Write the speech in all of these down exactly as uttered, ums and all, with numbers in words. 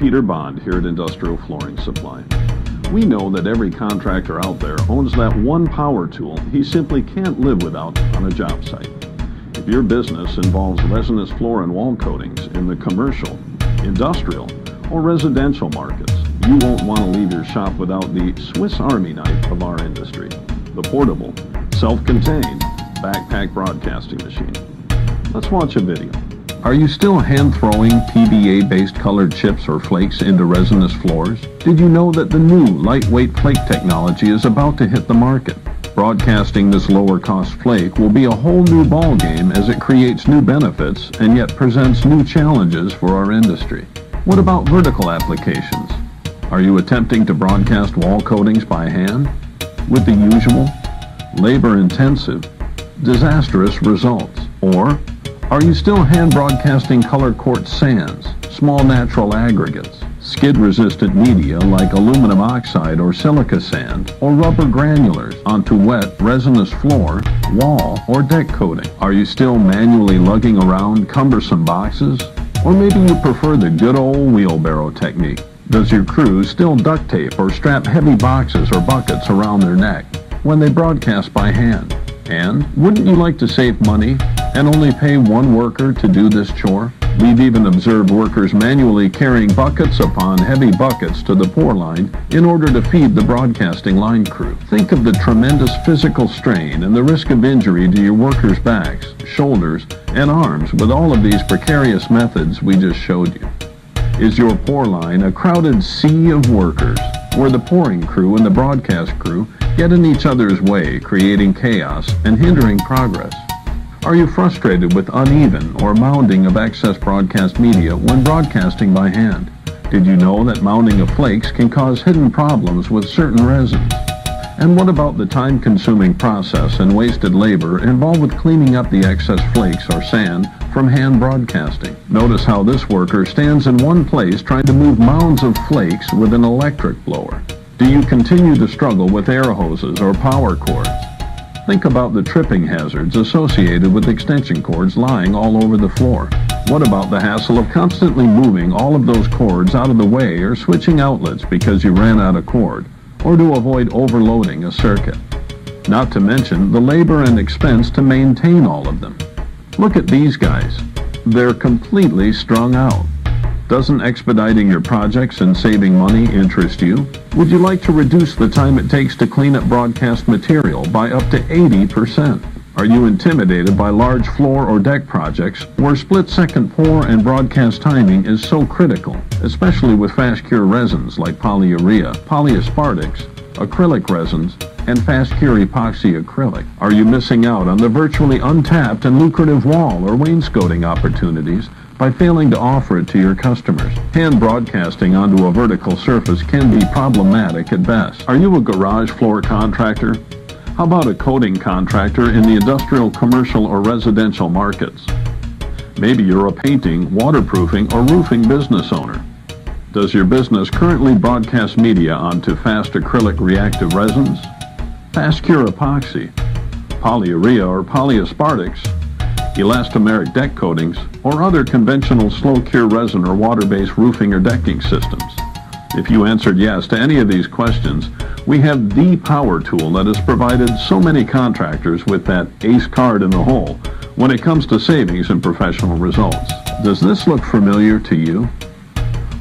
Peter Bond here at Industrial Flooring Supply. We know that every contractor out there owns that one power tool he simply can't live without on a job site. If your business involves resinous floor and wall coatings in the commercial, industrial, or residential markets, you won't want to leave your shop without the Swiss Army knife of our industry, the portable, self-contained backpack broadcasting machine. Let's watch a video. Are you still hand-throwing P B A-based colored chips or flakes into resinous floors? Did you know that the new lightweight flake technology is about to hit the market? Broadcasting this lower-cost flake will be a whole new ballgame as it creates new benefits and yet presents new challenges for our industry. What about vertical applications? Are you attempting to broadcast wall coatings by hand? With the usual, labor-intensive, disastrous results? Or are you still hand broadcasting color quartz sands, small natural aggregates, skid-resistant media like aluminum oxide or silica sand, or rubber granulars onto wet, resinous floor, wall, or deck coating? Are you still manually lugging around cumbersome boxes? Or maybe you prefer the good old wheelbarrow technique. Does your crew still duct tape or strap heavy boxes or buckets around their neck when they broadcast by hand? And wouldn't you like to save money and only pay one worker to do this chore? We've even observed workers manually carrying buckets upon heavy buckets to the pour line in order to feed the broadcasting line crew. Think of the tremendous physical strain and the risk of injury to your workers' backs, shoulders, and arms with all of these precarious methods we just showed you. Is your pour line a crowded sea of workers, where the pouring crew and the broadcast crew get in each other's way, creating chaos and hindering progress? Are you frustrated with uneven or mounding of excess broadcast media when broadcasting by hand? Did you know that mounding of flakes can cause hidden problems with certain resins? And what about the time-consuming process and wasted labor involved with cleaning up the excess flakes or sand from hand broadcasting? Notice how this worker stands in one place trying to move mounds of flakes with an electric blower. Do you continue to struggle with air hoses or power cords? Think about the tripping hazards associated with extension cords lying all over the floor. What about the hassle of constantly moving all of those cords out of the way or switching outlets because you ran out of cord, or to avoid overloading a circuit? Not to mention the labor and expense to maintain all of them. Look at these guys. They're completely strung out. Doesn't expediting your projects and saving money interest you? Would you like to reduce the time it takes to clean up broadcast material by up to eighty percent? Are you intimidated by large floor or deck projects where split-second pour and broadcast timing is so critical, especially with fast-cure resins like polyurea, polyaspartics, acrylic resins, and fast-cure epoxy acrylic? Are you missing out on the virtually untapped and lucrative wall or wainscoting opportunities by failing to offer it to your customers? Hand broadcasting onto a vertical surface can be problematic at best. Are you a garage floor contractor? How about a coating contractor in the industrial, commercial, or residential markets? Maybe you're a painting, waterproofing, or roofing business owner. Does your business currently broadcast media onto fast acrylic reactive resins, fast cure epoxy, polyurea or polyaspartics, elastomeric deck coatings, or other conventional slow-cure resin or water-based roofing or decking systems? If you answered yes to any of these questions, we have the power tool that has provided so many contractors with that ace card in the hole when it comes to savings and professional results. Does this look familiar to you?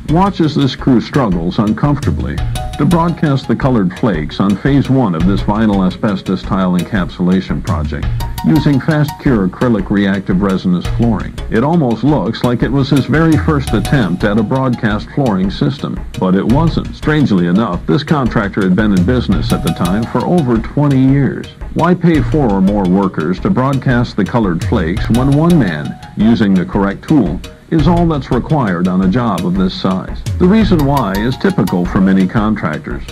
Watch as this crew struggles uncomfortably to broadcast the colored flakes on phase one of this vinyl asbestos tile encapsulation project using fast-cure acrylic reactive resinous flooring. It almost looks like it was his very first attempt at a broadcast flooring system, but it wasn't. Strangely enough, this contractor had been in business at the time for over twenty years. Why pay four or more workers to broadcast the colored flakes when one man, using the correct tool, is all that's required on a job of this size? The reason why is typical for many contractors.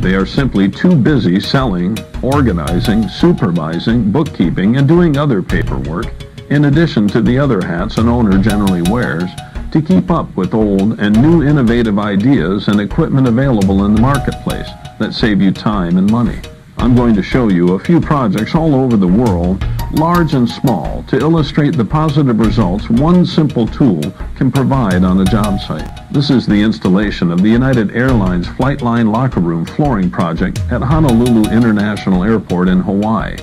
They are simply too busy selling, organizing, supervising, bookkeeping, and doing other paperwork, in addition to the other hats an owner generally wears, to keep up with old and new innovative ideas and equipment available in the marketplace that save you time and money. I'm going to show you a few projects all over the world large and small, to illustrate the positive results one simple tool can provide on a job site. This is the installation of the United Airlines Flightline Locker Room Flooring Project at Honolulu International Airport in Hawaii,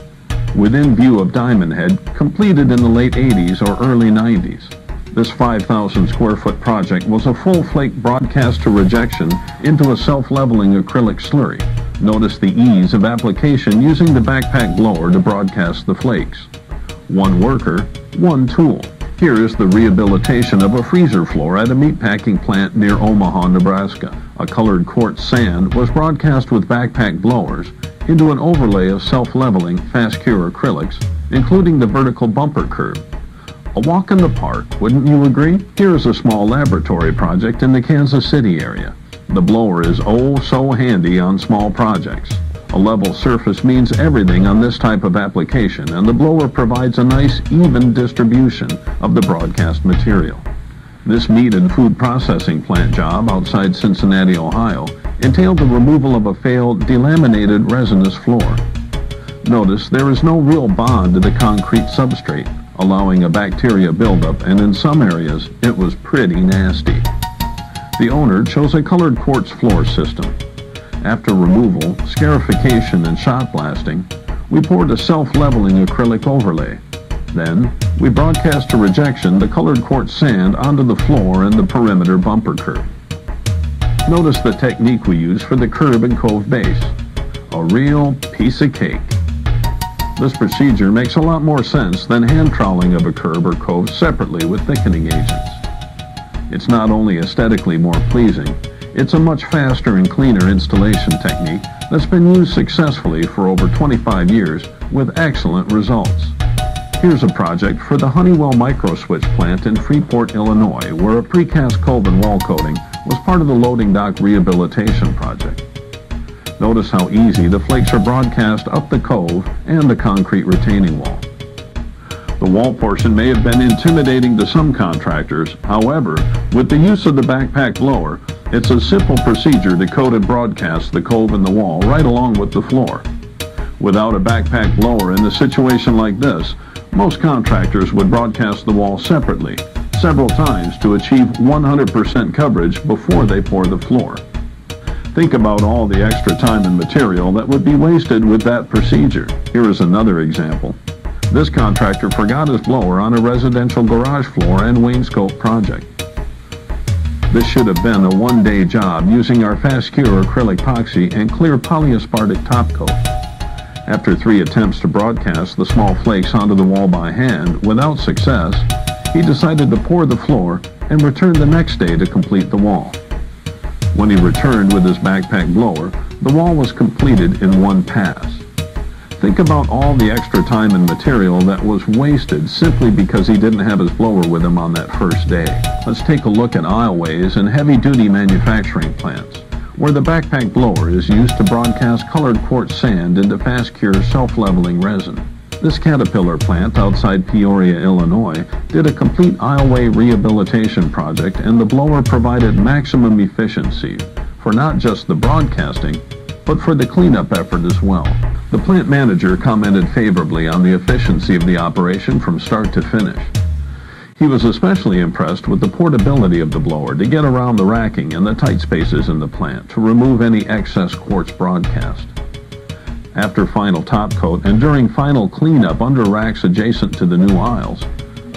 within view of Diamond Head, completed in the late eighties or early nineties. This five thousand square foot project was a full-flake broadcast to rejection into a self-leveling acrylic slurry. Notice the ease of application using the backpack blower to broadcast the flakes. One worker, one tool. Here is the rehabilitation of a freezer floor at a meatpacking plant near Omaha, Nebraska. A colored quartz sand was broadcast with backpack blowers into an overlay of self-leveling fast-cure acrylics, including the vertical bumper curve. A walk in the park, wouldn't you agree? Here's a small laboratory project in the Kansas City area. The blower is oh so handy on small projects. A level surface means everything on this type of application, and the blower provides a nice, even distribution of the broadcast material. This meat and food processing plant job outside Cincinnati, Ohio, entailed the removal of a failed delaminated resinous floor. Notice there is no real bond to the concrete substrate, allowing a bacteria buildup, and in some areas, it was pretty nasty. The owner chose a colored quartz floor system. After removal, scarification, and shot blasting, we poured a self-leveling acrylic overlay. Then, we broadcast to rejection the colored quartz sand onto the floor and the perimeter bumper curve. Notice the technique we use for the curb and cove base. A real piece of cake. This procedure makes a lot more sense than hand troweling of a curb or cove separately with thickening agents. It's not only aesthetically more pleasing, it's a much faster and cleaner installation technique that's been used successfully for over twenty-five years with excellent results. Here's a project for the Honeywell Micro Switch plant in Freeport, Illinois, where a precast cove and wall coating was part of the loading dock rehabilitation project. Notice how easy the flakes are broadcast up the cove and the concrete retaining wall. The wall portion may have been intimidating to some contractors. However, with the use of the backpack blower, it's a simple procedure to coat and broadcast the cove and the wall right along with the floor. Without a backpack blower in a situation like this, most contractors would broadcast the wall separately, several times to achieve one hundred percent coverage before they pour the floor. Think about all the extra time and material that would be wasted with that procedure. Here is another example. This contractor forgot his blower on a residential garage floor and wainscot project. This should have been a one-day job using our fast-cure acrylic epoxy and clear polyaspartic top coat. After three attempts to broadcast the small flakes onto the wall by hand without success, he decided to pour the floor and return the next day to complete the wall. When he returned with his backpack blower, the wall was completed in one pass. Think about all the extra time and material that was wasted simply because he didn't have his blower with him on that first day. Let's take a look at aisleways and heavy-duty manufacturing plants, where the backpack blower is used to broadcast colored quartz sand into fast-cure self-leveling resin. This Caterpillar plant outside Peoria, Illinois, did a complete aisleway rehabilitation project, and the blower provided maximum efficiency for not just the broadcasting, but for the cleanup effort as well. The plant manager commented favorably on the efficiency of the operation from start to finish. He was especially impressed with the portability of the blower to get around the racking and the tight spaces in the plant to remove any excess quartz broadcast. After final top coat and during final cleanup under racks adjacent to the new aisles,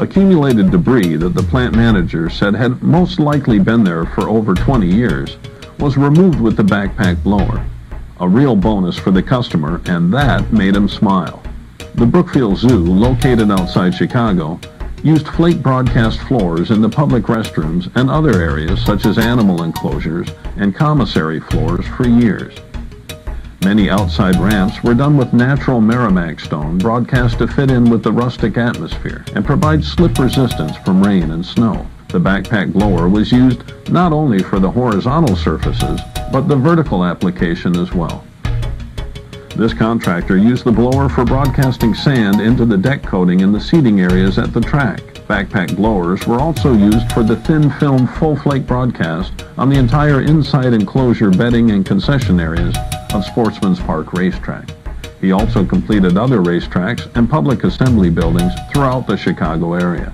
accumulated debris that the plant manager said had most likely been there for over twenty years was removed with the backpack blower. A real bonus for the customer, and that made him smile. The Brookfield Zoo, located outside Chicago, used flake broadcast floors in the public restrooms and other areas such as animal enclosures and commissary floors for years. Many outside ramps were done with natural Merrimack stone broadcast to fit in with the rustic atmosphere and provide slip resistance from rain and snow. The backpack blower was used not only for the horizontal surfaces, but the vertical application as well. This contractor used the blower for broadcasting sand into the deck coating and the seating areas at the track. Backpack blowers were also used for the thin film full-flake broadcast on the entire inside enclosure bedding and concession areas of Sportsman's Park Racetrack. He also completed other racetracks and public assembly buildings throughout the Chicago area.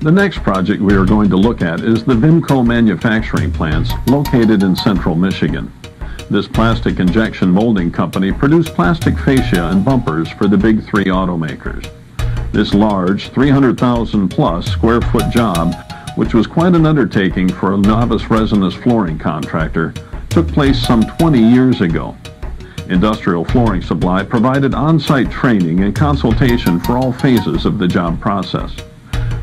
The next project we are going to look at is the Vimco manufacturing plants located in central Michigan. This plastic injection molding company produced plastic fascia and bumpers for the big three automakers. This large three hundred thousand plus square foot job, which was quite an undertaking for a novice resinous flooring contractor, took place some twenty years ago. Industrial Flooring Supply provided on-site training and consultation for all phases of the job process.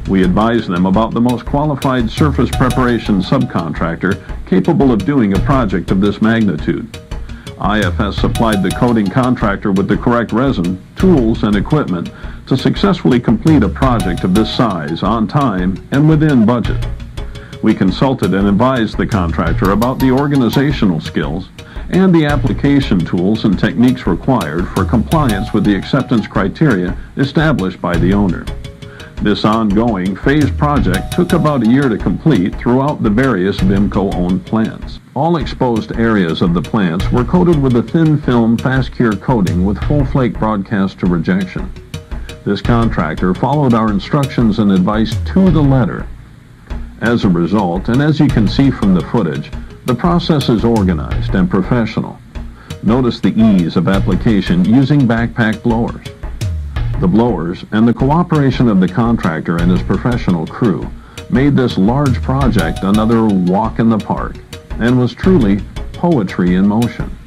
We advise them about the most qualified surface preparation subcontractor capable of doing a project of this magnitude. I F S supplied the coating contractor with the correct resin, tools, and equipment to successfully complete a project of this size on time and within budget. We consulted and advised the contractor about the organizational skills and the application tools and techniques required for compliance with the acceptance criteria established by the owner. This ongoing phase project took about a year to complete throughout the various Vimco-owned plants. All exposed areas of the plants were coated with a thin film fast cure coating with full flake broadcast to rejection. This contractor followed our instructions and advice to the letter. As a result, and as you can see from the footage, the process is organized and professional. Notice the ease of application using backpack blowers. The blowers and the cooperation of the contractor and his professional crew made this large project another walk in the park and was truly poetry in motion.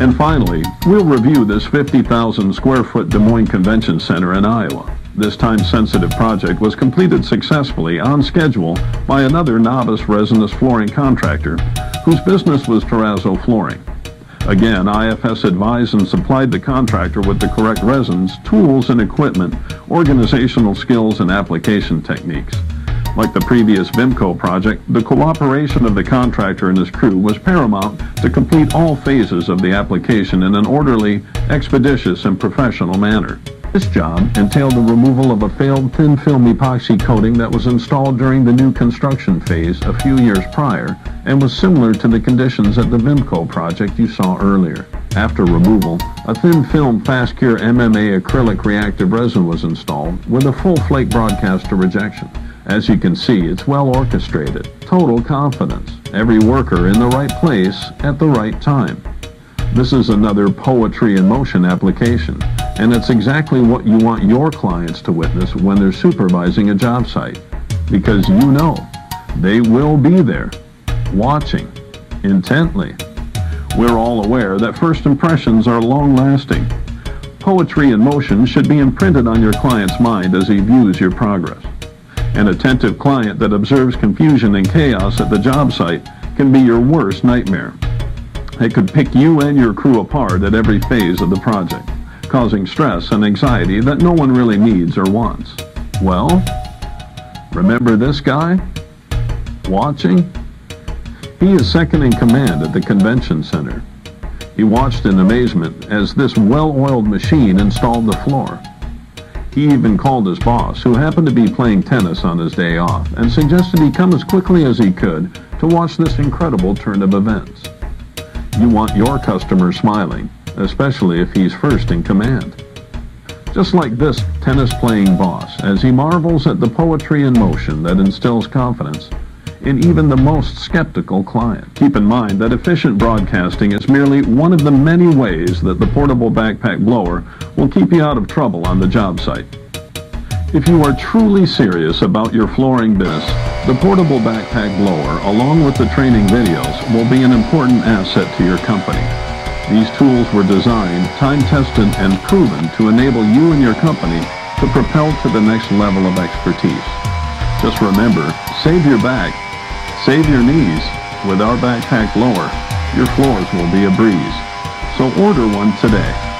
And finally, we'll review this fifty thousand square foot Des Moines Convention Center in Iowa. This time-sensitive project was completed successfully on schedule by another novice resinous flooring contractor whose business was Terrazzo Flooring. Again, I F S advised and supplied the contractor with the correct resins, tools and equipment, organizational skills and application techniques. Like the previous Vimco project, the cooperation of the contractor and his crew was paramount to complete all phases of the application in an orderly, expeditious and professional manner. This job entailed the removal of a failed thin film epoxy coating that was installed during the new construction phase a few years prior and was similar to the conditions at the Vimco project you saw earlier. After removal, a thin film fast cure M M A acrylic reactive resin was installed with a full flake broadcast to rejection. As you can see, it's well orchestrated, total confidence, every worker in the right place at the right time. This is another poetry in motion application, and it's exactly what you want your clients to witness when they're supervising a job site, because you know they will be there, watching intently. We're all aware that first impressions are long-lasting. Poetry in motion should be imprinted on your client's mind as he views your progress. An attentive client that observes confusion and chaos at the job site can be your worst nightmare. It could pick you and your crew apart at every phase of the project, causing stress and anxiety that no one really needs or wants. Well, remember this guy? Watching? He is second in command at the convention center. He watched in amazement as this well-oiled machine installed the floor. He even called his boss, who happened to be playing tennis on his day off, and suggested he come as quickly as he could to watch this incredible turn of events. You want your customer smiling, especially if he's first in command. Just like this tennis-playing boss, as he marvels at the poetry in motion that instills confidence in even the most skeptical client. Keep in mind that efficient broadcasting is merely one of the many ways that the portable backpack blower will keep you out of trouble on the job site. If you are truly serious about your flooring business, the portable backpack blower, along with the training videos, will be an important asset to your company. These tools were designed, time-tested, and proven to enable you and your company to propel to the next level of expertise. Just remember, save your back, save your knees. With our backpack blower, your floors will be a breeze. So order one today.